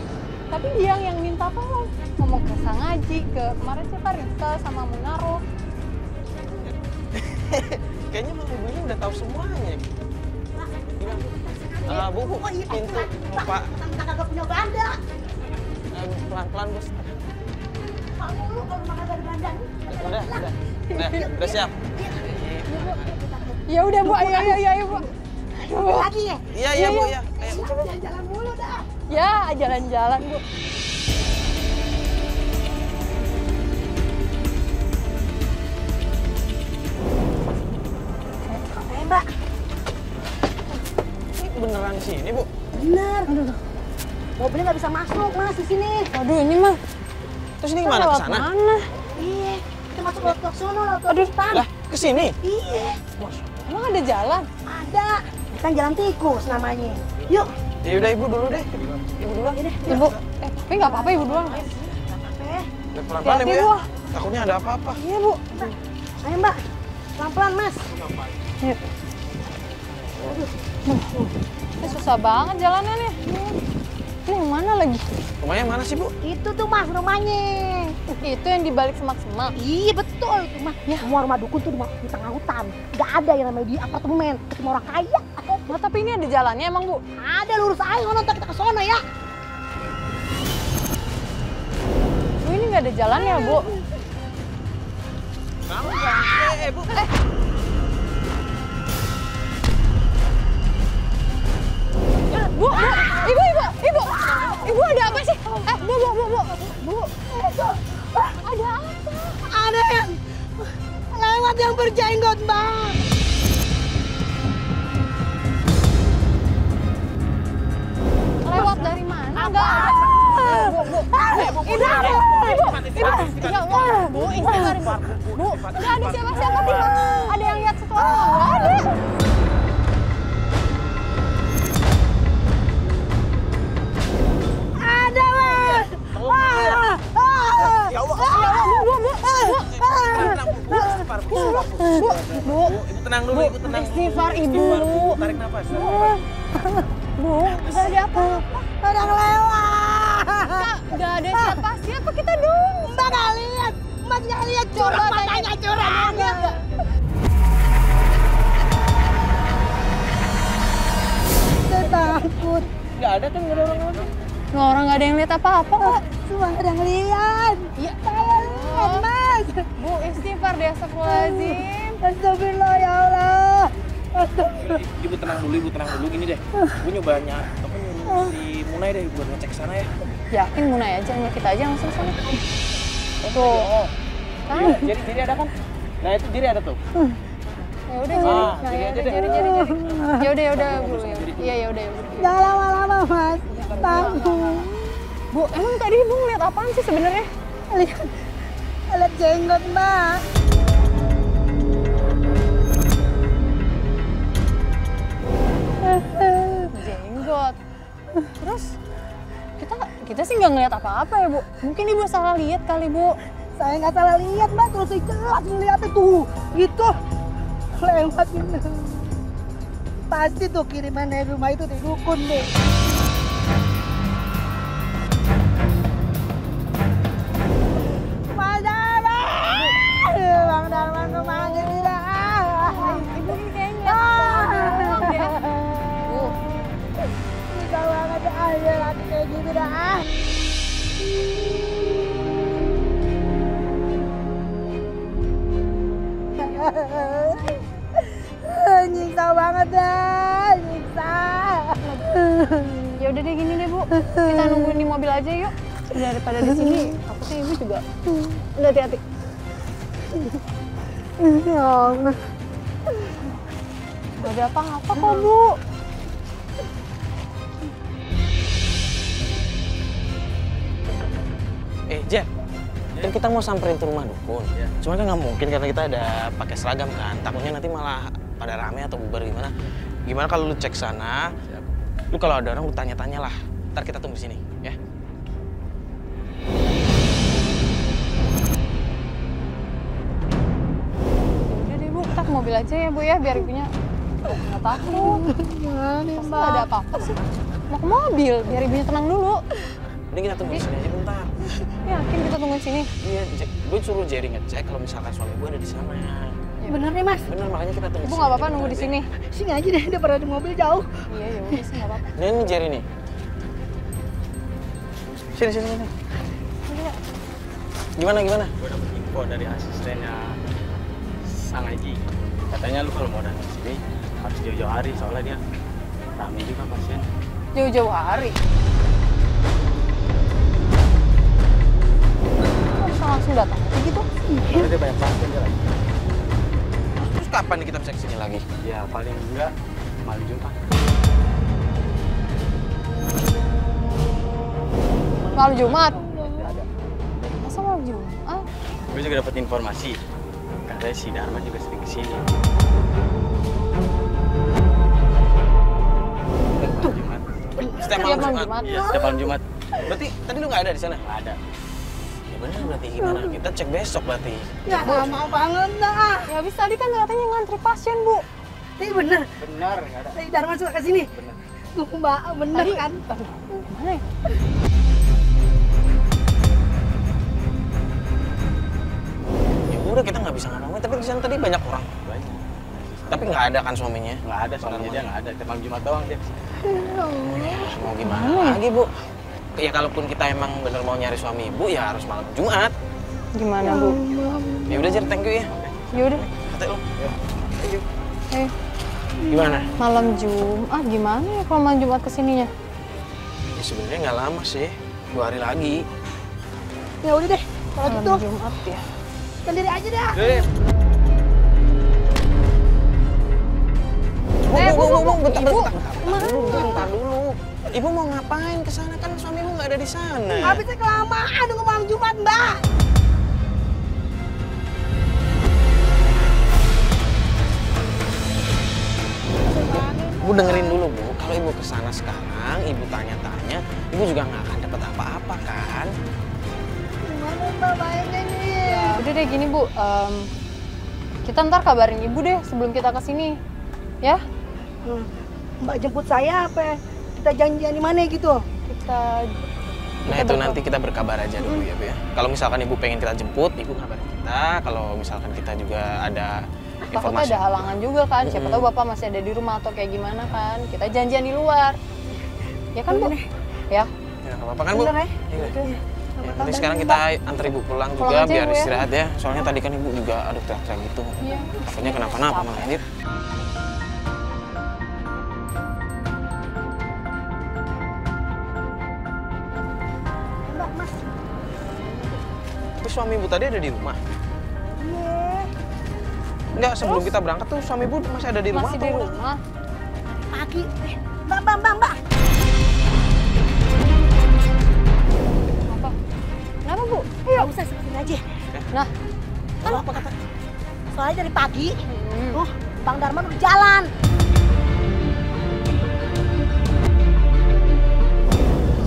Tapi dia yang minta tolong ngomong ke Sang Aji, ke kemarin siapa Rita sama Munaroh. Kayaknya Mang Ibunya udah tahu semuanya. Bu, pintu Pak. Kita kagak punya bandar. Pelan-pelan bos. Pak mulu kalau makan dari bandang. Udah siap. Ya udah Bu, ayo Bu. Lagi ya? Iya Bu ya. Jalan-jalan mulu dah. Ya jalan-jalan Bu. Ayo Mbak. Ini beneran di sini Bu? Bener. Aduh. Mobilnya nggak bisa masuk, Mas, di sini. Aduh, ini mah. Terus ini gimana ke sana? Iya, kita masuk lewat sono, lewat depan. Lah, ke sini? Iya. Bos, emang ada jalan? Ada. Kan jalan tikus namanya. Yuk. Ya udah Ibu dulu deh. Ibu duluan. Ibu. Tapi nggak apa-apa Ibu duluan, Mas. Nggak apa-apa. Pelan-pelan ya, Bu. Takutnya ada apa-apa. Iya, Bu. Ayo, Mbak. Pelan-pelan, Mas. Yuk. Ini susah banget jalanannya. Ini mana lagi? Rumahnya mana sih, Bu? Itu tuh, Mas, rumahnya. Itu yang dibalik semak-semak? Iya, betul. Itu, Mas. Ya. Semua rumah dukun tuh di tengah hutan. Nggak ada yang namanya di apartemen. Ketemu orang kaya. Nah, tapi ini ada jalannya emang, Bu? Ada, lurus aja. Nonton kita ke sana ya. Bu, ini nggak ada jalannya, Bu. Bu. Bu, Ibu ada apa sih? Bu. Ada apa? Ada yang lewat yang berjenggot, Bang. Lewat dari mana? Enggak ada. Bu. keluarin, Bu. Nggak ada siapa-siapa di mana. Ada yang lihat sekolah? Nggak ada. Ada, Mas. Ya Allah, ya Allah. Bu, Ibu tenang dulu, Ibu tenang dulu. Istighfar, Ibu. Tarik nafas. Bu, nggak ada apa-apa. Orang lewat. Nggak ada siapa-siapa, kita dong. Mbak nggak lihat. Mbak nggak lihat. Coba tanya curang. Saya takut. Nggak ada kan, nggak ada orang lewat. Nggak orang, nggak ada yang lihat apa-apa kok. Semua ada yang lihat. Iya. Mas. Bu, istighfar deh, astagfirullahaladzim. Astagfirullah, ya Allah. Ibu tenang dulu, Gini deh, Ibu nyobanya. Tapi nyuruh si Munai deh, buat ngecek sana ya. Yakin Munai aja, nyuruh kita aja langsung sana. Tuh. Kan? Jerry ada kan? Nah, itu Jerry ada tuh. Ya udah, Jerry. Ya udah, Bu. Iya, ya udah. Jangan lama-lama, Mas. Takut. Bu, emang tadi Ibu ngeliat apaan sih sebenarnya? Lihat jenggot, Mbak. Jenggot. Terus kita sih nggak ngeliat apa-apa ya, Bu. Mungkin Ibu salah lihat kali, Bu. Saya nggak salah lihat, Mbak. Terus saya jelas ngeliat itu. Gitu. Lewat gitu. Pasti tuh kiriman dari rumah itu di dukun deh. Nyiksa banget deh, nyiksa. Ya udah deh gini deh, Bu. Kita nungguin di mobil aja yuk. Daripada di sini, takutnya Ibu juga. Udah hati-hati. Ya Allah. Gak ada apa-apa kok, Bu. Jen, kan kita mau samperin ke rumah dukun. Yeah. Cuma kan nggak mungkin karena kita ada pakai seragam kan. Takutnya nanti malah pada rame atau bubar gimana. Gimana kalau lu cek sana, lu kalau ada orang lu tanya-tanya lah. Ntar kita tunggu sini, ya. Udah deh, Bu, kita ke mobil aja ya, Bu ya, biar Ibunya nggak takut. Jangan ya, Mbak. Nggak ada apa-apa sih. Mau ke mobil, biar Ibunya tenang dulu. Mending kita tunggu sini aja bentar. Yakin kita tunggu sini? Iya, gue suruh Jerry ngecek kalau misalkan suami gue ada di sana. Ya, bener nih, Mas? Bener, makanya kita tunggu. Ibu nggak apa-apa nunggu di sini? Sini aja deh, udah pada di mobil jauh. Iya, ya udah sih nggak apa-apa. Nah, ini Jerry nih. Sini. Gimana? Gue dapet info dari asistennya Sang Aji. Katanya lu kalau mau datang sini harus jauh-jauh hari, soalnya dia ramai juga pasien. Jauh-jauh hari? Langsung datang gitu. Iya. Ada banyak pasien jalan. Terus kapan kita bisa kesini lagi? Ya paling enggak malam Jumat. Malam Jumat? Ada. Masa malam Jumat? Gue juga dapat informasi. Katanya si Darman juga sering kesini. Betul. Setiap malam Jumat. Iya, setiap malam Jumat. Berarti tadi lu nggak ada di sana? Nggak ada. Bener berarti gimana? Kita cek besok berarti. Ya, nggak mau banget dah. Ya habis tadi kan katanya ngantri pasien, Bu. Ini bener. Bener, nggak ada. Tadi Darman suka kesini. Bener. Tuh, Mbak, bener tadi, kan? Gimana ya? Ya udah, kita nggak bisa ngomongin. Tapi di sana tadi banyak orang. Banyak. Tapi nggak ada kan suaminya? Nggak ada, suaminya dia nggak ada. Malam Jumat doang dia. Mau gimana lagi, Bu? Ya kalaupun kita emang bener mau nyari suami Ibu, ya harus malam Jumat. Gimana, Bu? Ya udah, Jer, thank you ya. Ya udah. Kata lu. Ayo. Gimana? Malam Jumat gimana ya kalau malam Jumat kesininya? Ya sebenarnya nggak lama sih, 2 hari lagi. Ya udah deh, kalau gitu. Malam Jumat ya. Sendiri aja dah. Bentar dulu. Ibu mau ngapain ke sana? Kan suamimu nggak ada di sana. Habisnya kelamaan nunggu malam Jumat, Mbak. Bu dengerin dulu Bu, kalau ibu kesana sekarang, ibu tanya-tanya, ibu juga nggak akan dapat apa-apa kan? Gimana bapaknya nih? Ya, udah deh gini Bu, kita ntar kabarin ibu deh sebelum kita kesini, ya? Mbak jemput saya apa? Kita janjian di mana gitu? Nah itu nanti kita berkabar aja dulu ya Bu ya. Kalau misalkan ibu pengen kita jemput, ibu kabarin kita. Kalau misalkan kita juga ada informasi. Takutnya ada halangan juga kan. Siapa tahu bapak masih ada di rumah atau kayak gimana kan. Kita janjian di luar. Ya kan Bu? Ya. Ya nggak apa-apa kan Bu? Bener, ya? Ya. Nanti sekarang kita antar ibu pulang juga aja, biar istirahat ya. Soalnya tadi kan ibu juga ada teriak-teriak gitu. Iya. Takutnya kenapa-napa malah lanjut. Suami ibu tadi ada di rumah? Iya. Enggak, sebelum kita berangkat tuh suami ibu masih ada di rumah? Masih di rumah. Pagi. Mbak. Apa? Kenapa Bu? Ayo. Nggak usah seperti aja. Nah. Kalau apa kata? Soalnya dari pagi, tuh Bang Darman udah jalan.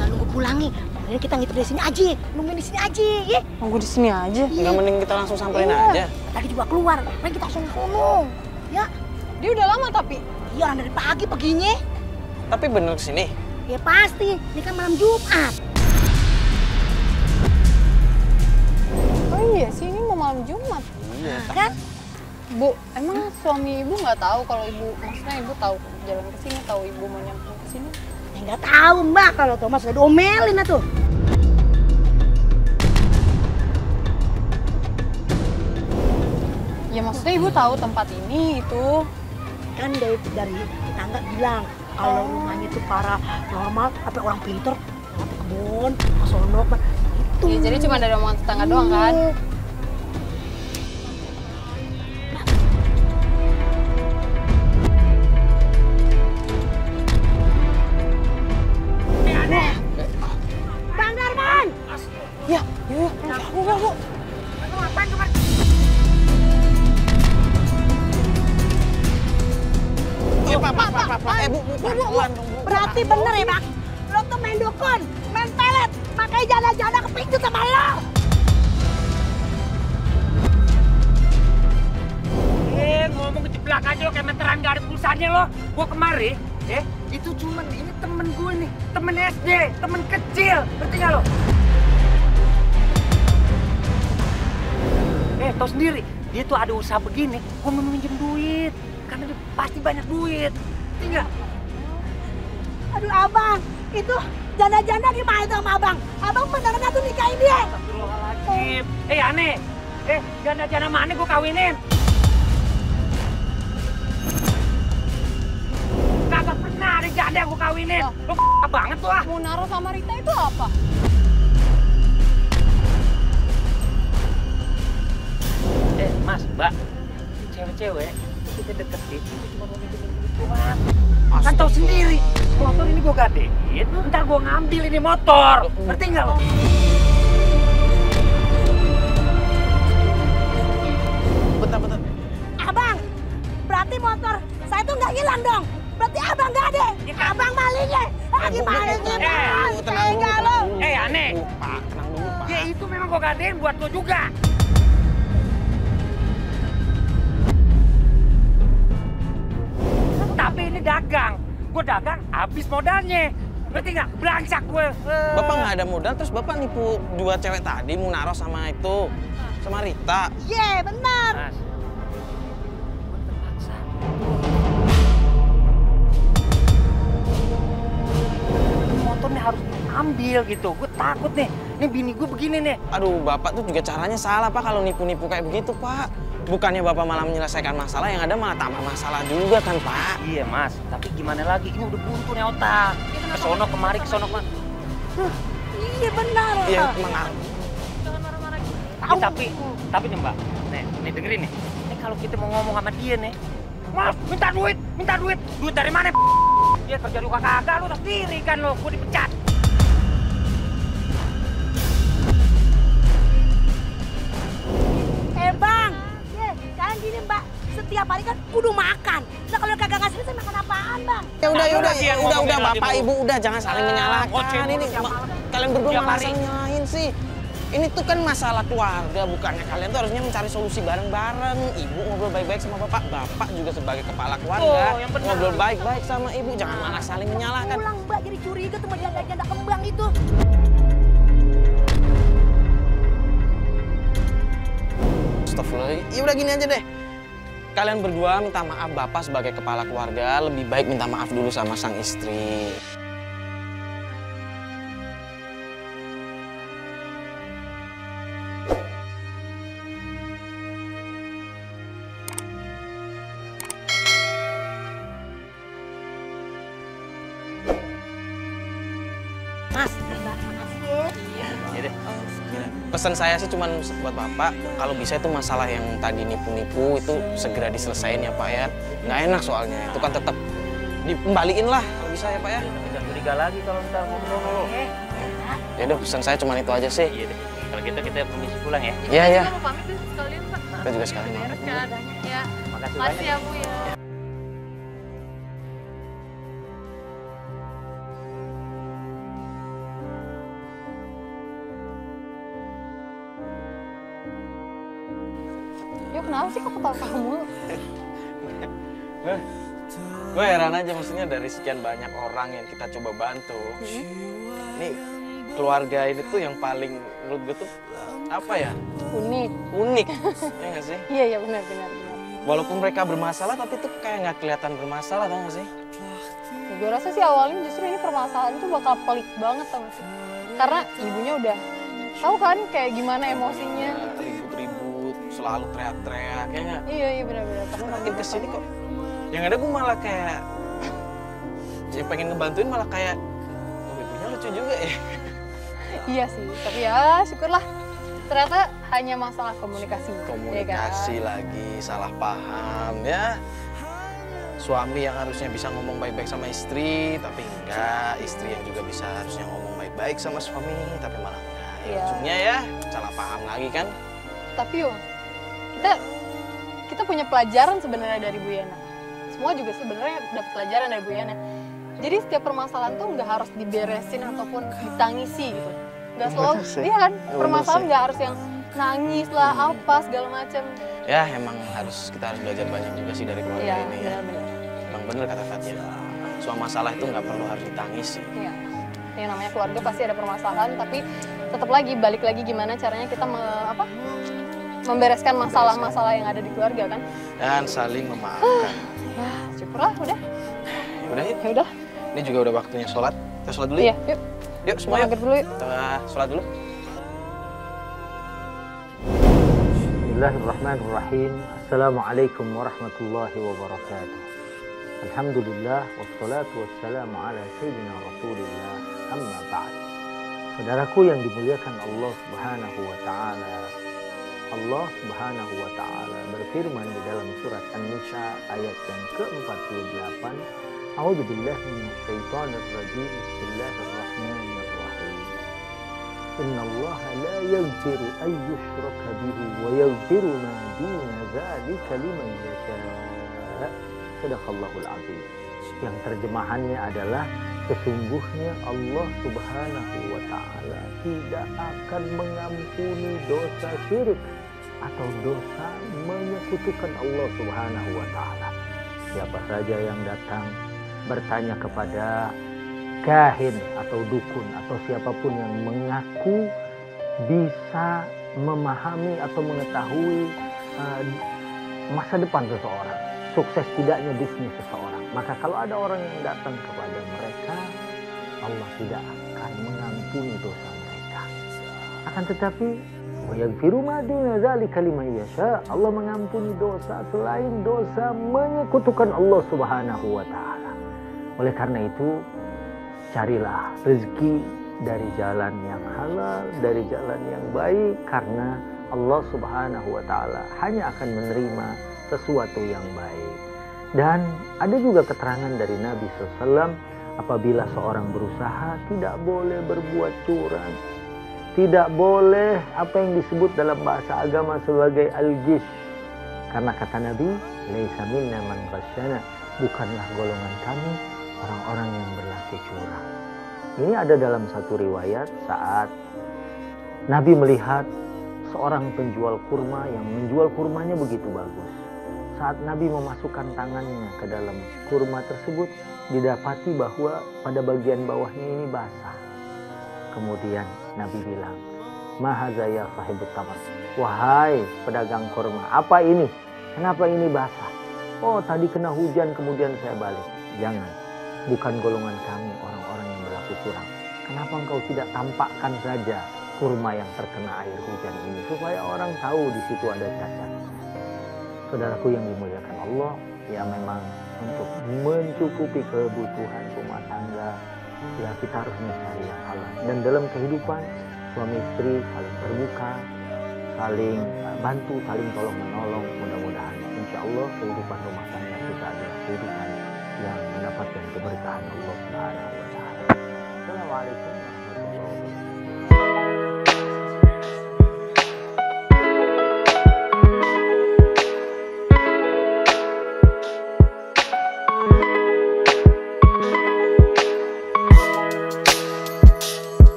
Nggak nunggu pulang nih. Mending kita ngitung di sini aja, nungguin di sini aja, ya? Nunggu di sini aja? Enggak, mending kita langsung samperin aja. Tadi juga keluar, mending kita langsung ngomong, ya? Dia udah lama tapi? Iya, dari pagi perginya. Tapi bener kesini? Ya pasti, ini kan malam Jumat. Oh iya sih, ini mau malam Jumat. Iya, kan? Bu, emang suami ibu nggak tahu kalau ibu, maksudnya ibu tahu jalan ke sini, tahu ibu mau nyampe ke sini? Nggak tahu Mbak, kalau Thomas udah diomelin lah tuh. Ya maksudnya ibu tahu tempat ini itu. Kan dari tetangga bilang kalau rumahnya itu paranormal, sampai orang pinter, sampai kebun, kesono itu. Ya, jadi cuma dari omongan tetangga doang kan? Usaha begini, gue mau minjem duit karena dia pasti banyak duit, enggak? Aduh abang, itu janda-janda gimana itu sama abang? Abang benar-benar tuh nikahin dia. Astagfirullahaladzim, aneh, janda-janda mana gue kawinin? Kagak pernah ada janda gue kawinin, lu banget tuh ah. Munaroh sama Rita itu apa? Mas, Mbak, cewek-cewek kita deketin itu cuma mau minjemin duit doang. Kan tahu sendiri, motor ini gue gadein, ntar gue ngambil ini motor, ngerti nggak lo? Bentar. Abang, berarti motor saya tuh nggak hilang dong? Berarti abang gade, abang malingnya, malingnya bang, tega lo. Aneh. Pak, tenang dulu Pak. Ya itu memang gue gadein buat lo juga. Ini dagang, gue dagang habis modalnya, ngerti nggak? Belangsak gue. Bapak nggak ada modal, terus bapak nipu dua cewek tadi, Munaroh sama itu, sama Rita. Iya, benar. Mas, gue terpaksa. Motornya harus ambil gitu, gue takut nih. Ini bini gue begini nih. Aduh, bapak tuh juga caranya salah Pak kalau nipu-nipu kayak begitu Pak. Bukannya bapak malah menyelesaikan masalah, yang ada malah tambah masalah juga kan Pak. Iya Mas, tapi gimana lagi, ini udah buntu nih otak. Kesono kemari, kesono kemari. Iya benar. Iya, emang. Jangan marah-marah gitu. Tapi nih Mbak, nih dengerin nih. Ini kalau kita mau ngomong sama dia nih. Mas, minta duit. Duit dari mana Dia kerja lu kagak, lu udah sendiri kan lo, gue dipecat. Bang, kan gini Mbak, setiap hari kan kudu makan. Nah, kalau kagak ngasih, saya makan apa? udah Bapak Ibu udah jangan saling menyalahkan ini. Kalian berdua malah saling nyalahin sih. Ini tuh kan masalah keluarga, bukannya kalian tuh harusnya mencari solusi bareng-bareng. Ibu ngobrol baik-baik sama Bapak, Bapak juga sebagai kepala keluarga ngobrol baik-baik sama Ibu, jangan malah saling menyalahkan. Pulang Mbak jadi curiga tuh sama janda kembang itu. Astagfirullah, ya udah gini aja deh. Kalian berdua minta maaf, Bapak sebagai kepala keluarga lebih baik minta maaf dulu sama sang istri. Pesan saya sih cuma buat Bapak, kalau bisa itu masalah yang tadi nipu-nipu itu segera diselesain ya Pak ya. Nggak enak soalnya, itu kan tetap dikembaliin lah kalau bisa ya Pak ya. Jangan curiga lagi kalau ntar ngobrol. Ya udah, pesan saya cuma itu aja sih. Iya deh, kalau gitu kita permisi pulang ya. Iya, iya. Kita juga sekalian. Ya, makasih banyak. Ya, Bu ya. Kenapa sih kok ketawa mulu? Gue heran aja, maksudnya dari sekian banyak orang yang kita coba bantu, nih keluarga ini tuh yang paling menurut gue tuh apa ya? Unik. Unik, ya nggak sih? Iya iya benar. Walaupun mereka bermasalah, tapi tuh kayak nggak kelihatan bermasalah, tau nggak sih? Gue rasa sih awalnya justru ini permasalahan tuh bakal pelik banget, tau nggak sih? Karena ibunya udah tahu kan kayak gimana emosinya. Selalu teriak-teriak, kayaknya. Iya benar-benar. Makin kesini kok, yang ada gue malah kayak, jadi pengen ngebantuin malah kayak, oh ibunya lucu juga ya. Iya sih, tapi ya syukurlah. Ternyata hanya masalah komunikasi. Komunikasi ya kan? Lagi, salah paham ya. Suami yang harusnya bisa ngomong baik-baik sama istri, tapi enggak. Istri yang juga bisa harusnya ngomong baik-baik sama suami, tapi malah enggak. Ya. Ujungnya ya, salah paham lagi kan. Tapi yuk, kita punya pelajaran sebenarnya dari Bu Yana. Semua juga sebenarnya dapat pelajaran dari Bu Yana. Jadi setiap permasalahan tuh nggak harus diberesin ataupun ditangisi gitu. Nggak selalu, iya kan? Permasalahan nggak harus yang nangis lah, apa segala macam. Ya emang kita harus belajar banyak juga sih dari keluarga ya, ini ya. Bener. Emang bener kata Fatia. Soal masalah itu nggak perlu harus ditangisi. Iya. Yang namanya keluarga pasti ada permasalahan, tapi tetap lagi balik lagi gimana caranya kita membereskan masalah-masalah yang ada di keluarga kan, dan saling memaafkan. Ya syukurlah udah. Ya udah. Ini juga udah waktunya sholat. Kita sholat dulu. Iya, yuk semua yuk. Dulu, yuk. Kita sholat dulu. Bismillahirrahmanirrahim. Assalamualaikum warahmatullahi wabarakatuh. Alhamdulillah wassalatu wassalamu ala sayyidina Rasulillah. Amma ba'd. Saudaraku yang dimuliakan Allah Subhanahu wa taala. Allah Subhanahu wa taala berfirman di dalam surat An-Nisa ayat yang ke-48, A'udzubillahi minasyaitonir rajim. Bismillahirrahmanirrahim. Innallaha la yaghfiru an yushraka bihi wa yaghfiru ma duna dzalika liman yasha. Shadaqallahul azim. Yang terjemahannya adalah sesungguhnya Allah Subhanahu wa taala tidak akan mengampuni dosa syirik atau dosa menyekutukan Allah Subhanahu wa taala. Siapa saja yang datang bertanya kepada kahin atau dukun atau siapapun yang mengaku bisa memahami atau mengetahui masa depan seseorang, sukses tidaknya bisnis seseorang. Maka kalau ada orang yang datang kepada mereka, Allah tidak akan mengampuni dosa mereka. Akan tetapi, wayaghfiru ma duna dzalika liman yasha. Allah mengampuni dosa selain dosa menyekutukan Allah Subhanahu wa taala. Oleh karena itu, carilah rezeki dari jalan yang halal, dari jalan yang baik, karena Allah Subhanahu wa taala hanya akan menerima sesuatu yang baik. Dan ada juga keterangan dari Nabi SAW, apabila seorang berusaha tidak boleh berbuat curang, tidak boleh apa yang disebut dalam bahasa agama sebagai al-ghish, karena kata Nabi, laisa minna man ghashana, bukanlah golongan kami orang-orang yang berlaku curang. Ini ada dalam satu riwayat saat Nabi melihat seorang penjual kurma yang menjual kurmanya begitu bagus. Saat Nabi memasukkan tangannya ke dalam kurma tersebut, didapati bahwa pada bagian bawahnya ini basah. Kemudian Nabi bilang, "Mahazaya sahibut tamar." Wahai pedagang kurma, apa ini? Kenapa ini basah? Oh, tadi kena hujan kemudian saya balik. Jangan, bukan golongan kami orang-orang yang berlaku curang. Kenapa engkau tidak tampakkan saja kurma yang terkena air hujan ini supaya orang tahu di situ ada cacat? Saudaraku yang dimuliakan Allah, ya memang untuk mencukupi kebutuhan rumah tangga, ya kita harus mencari yang halal. Dan dalam kehidupan suami istri saling terbuka, saling bantu, saling tolong menolong. Mudah-mudahan insya Allah kehidupan rumah tangga kita adalah kehidupan yang mendapatkan keberkahan Allah Subhanahu wa Ta'ala. Assalamualaikum.